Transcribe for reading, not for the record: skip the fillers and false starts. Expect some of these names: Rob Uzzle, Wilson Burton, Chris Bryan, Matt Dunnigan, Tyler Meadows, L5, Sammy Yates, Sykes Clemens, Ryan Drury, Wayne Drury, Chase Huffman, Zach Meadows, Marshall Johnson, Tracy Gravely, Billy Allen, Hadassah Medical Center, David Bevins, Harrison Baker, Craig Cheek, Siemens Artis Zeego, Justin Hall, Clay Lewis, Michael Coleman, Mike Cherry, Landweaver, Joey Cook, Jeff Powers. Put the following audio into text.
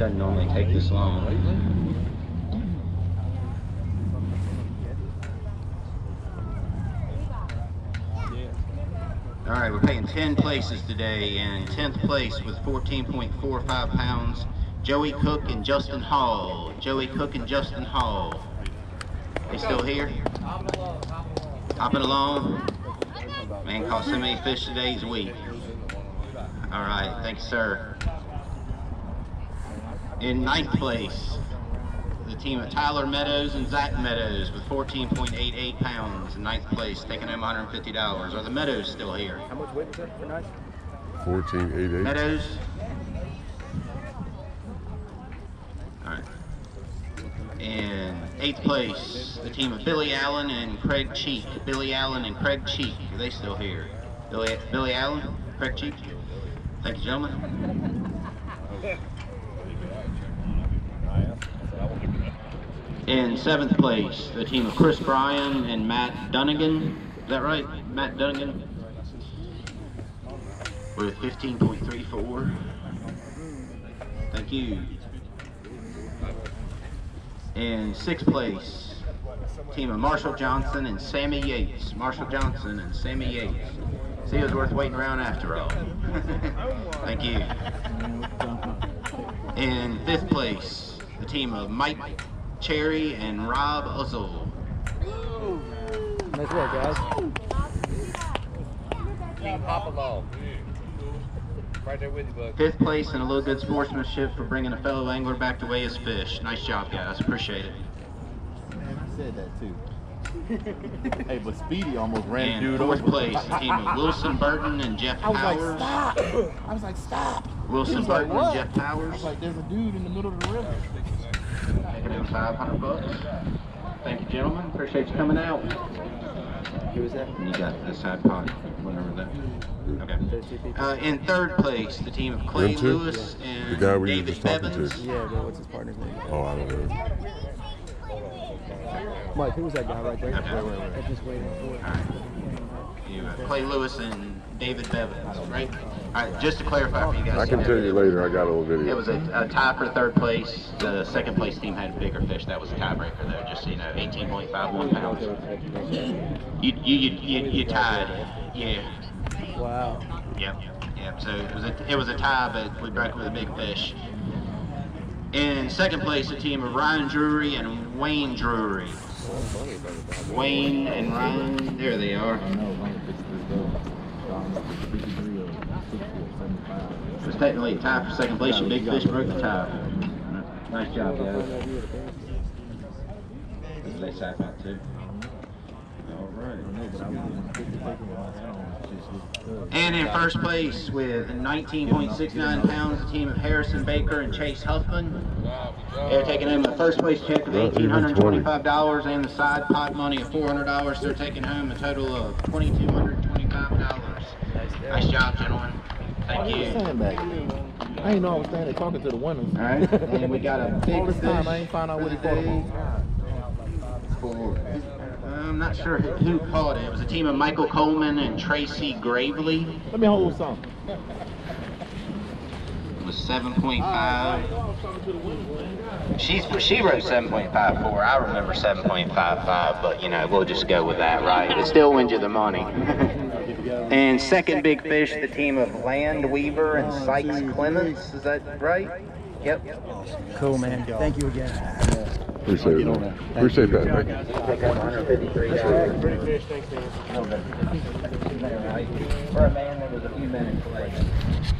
doesn't normally take this long. All right, we're paying 10 places today, and 10th place with 14.45 pounds, Joey Cook and Justin Hall. Joey Cook and Justin Hall. They still here? Hopping along. Man caught so many fish today, he's weak. All right, thanks, sir. In 9th place, the team of Tyler Meadows and Zach Meadows with 14.88 pounds in 9th place, taking home $150. Are the Meadows still here? How much weight was that for 9th? 14.88. Meadows? All right. In 8th place, the team of Billy Allen and Craig Cheek. Billy Allen and Craig Cheek, are they still here? Billy Allen, Craig Cheek? Thank you, gentlemen. In 7th place, the team of Chris Bryan and Matt Dunnigan. Is that right? Matt Dunnigan with 15.34. Thank you. In 6th place, team of Marshall Johnson and Sammy Yates. Marshall Johnson and Sammy Yates. See, it was worth waiting around after all. Thank you. In 5th place, the team of Mike Cherry and Rob Uzzle. Nice work, guys. Team Hopalong. Right there with you, bud. 5th place and a little good sportsmanship for bringing a fellow angler back to weigh his fish. Nice job, guys. Appreciate it. Man, I said that too. Hey, but Speedy almost ran dude over. In 4th place, the team of Wilson Burton and Jeff Powers. I was like, stop. Wilson Burton and Jeff Powers. I was like, there's a dude in the middle of the river. Taking in $500. Thank you, gentlemen. Appreciate you coming out. Who was that? And you got the side pocket, whatever that. Okay. In 3rd place, the team of Clay Lewis and the guy we David just Bevins. To. Yeah, what's his partner's name? Oh, I don't know. Mike, who was that guy right there? Okay. Wait. I just waited for it. Right. Clay Lewis and David Bevins, right? All right, just to clarify for you guys. I can tell you later, I got a little video. It was a tie for 3rd place. The 2nd place team had a bigger fish. That was a tiebreaker there, just so you know, 18.51 pounds. You tied, yeah. Wow. Yep, so it was a tie, but we broke with a big fish. In 2nd place, the team of Ryan Drury and Wayne Drury. Wayne and Ryan, there they are. It was technically a tie for 2nd place, and Big Fish broke the tie. Nice job, guys. They sat out too. All right. And in 1st place with 19.69 pounds, the team of Harrison Baker and Chase Huffman. They're taking home the 1st place check of $1,825 and the side pot money of $400. They're taking home a total of $2,225. Nice job, gentlemen. Thank you. I ain't know I was standing talking to the women. All right. And we got a big fish. I ain't find out what he caught. I'm not sure who caught it. It was a team of Michael Coleman and Tracy Gravely. Let me hold some. It was 7.5. She wrote 7.54. I remember 7.55, but you know, we'll just go with that, right? It still wins you the money. And 2nd big fish, the team of Landweaver and Sykes Clemens. Is that right? Yep. Cool, man. Thank you again. Appreciate it, man. Appreciate that, man. For a man, there was a few minutes late.